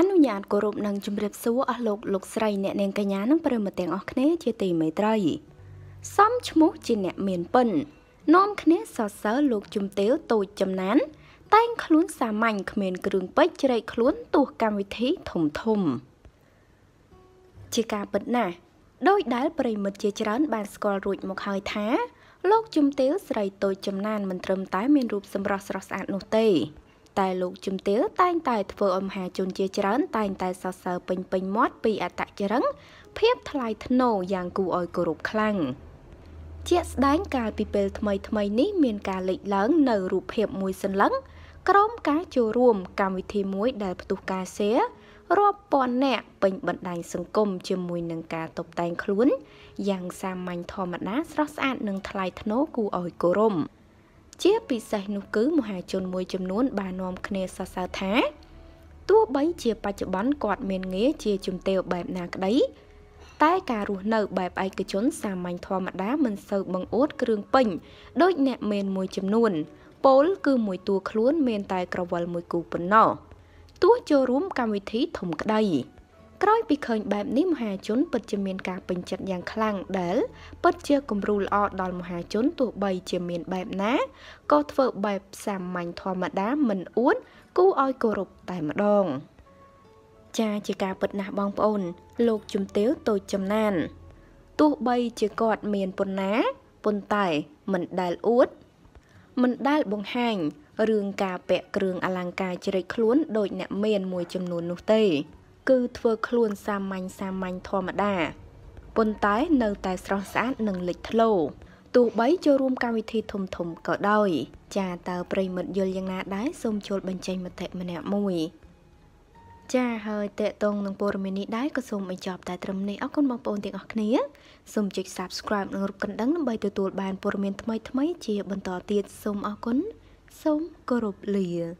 អនុញ្ញាតគោរពនឹងជំរាបសួរអស់លោកស្រីអ្នកនាងកញ្ញានិងប្រិយមិត្តទាំងអស់គ្នាជាទីមេត្រី Tài lục chùm tiếu tan tài vừa âm hà chôn chia chán tan tài sờ sờ bình bình mót bị ạ tạ chán Phiếp thay thân nổ dàng cụ ôi cổ rụp khăn Chiếc đánh cài bị bèl thmây ní miền cà lịch lớn nở rụp hiệp mùi sân lắng Crom cá chô ruồm càm vị thi muối đài bà tù cà xế Rộp bọn nẹ bình bận đành sân công chùm mùi nâng cà tộc tàn khốn Dàng xa mạnh thò mặt ná srác sát nâng thay thân nổ cụ ôi cổ rụm Chia bị xảy nụ cứ mùa hà chôn mùi chùm nôn bà nòm khne xa xa thá. Tua bấy chia bà chụp bắn quạt miền nghế chia chùm tèo bạp nạc đấy. Tại cả rùa nợ bạp ai cứ chốn xa mạnh thoa mặt đá mình sâu bằng ốt cương bình. Đôi nẹp miền mùi chùm nôn. Bốn cứ mùi tua khluôn miền tài cỏ vòl mùi cụ bẩn nọ. Tua cho rúm cam vị thí thùng cả đầy. Cói bị khởi bạp ní mùa hà chốn bật chùm miền cả bình chặt dàng khlang đế. Bất chia cùng rùi lọ đòn mùa hà chốn tụ bày chìa miền bẹp ná Cô vợ bẹp xàm mạnh thoa mặt đá mình uốn Cú oi cô rụp tại mặt đòn Cha chỉ cả bật nạ bong bồn Lột chùm tiếu tôi chùm nan Tụ bày chìa gọt miền bồn ná Bồn tải mình đài uốn Mình đài bông hành Rương cà bẹ rương à làng cà chì rạch khluốn Đôi nẹ miền mùi chùm nôn nụt tây Cứ thua khluôn xa mạnh thoa mặt đá Bồn tái nâu tài sọ sát nâng lịch thật lâu Tụ bấy cho rùm cao vị thi thùm cỡ đôi Chà tờ bầy mật dồn dân nạ đáy xông chốt bánh chanh mật thệ mật nạ mùi Chà hơi tệ tông nâng bồ rùm mê ní đáy có xông mình chọp tài trầm này ốc con bọc bồn tiếng ọc ní Xông chích subscribe nâng rụp cẩn đắng nâng bày tụi bàn bồ rùm mê thmây chia bần tỏ tiết xông ốc con Xông cơ rụp lìa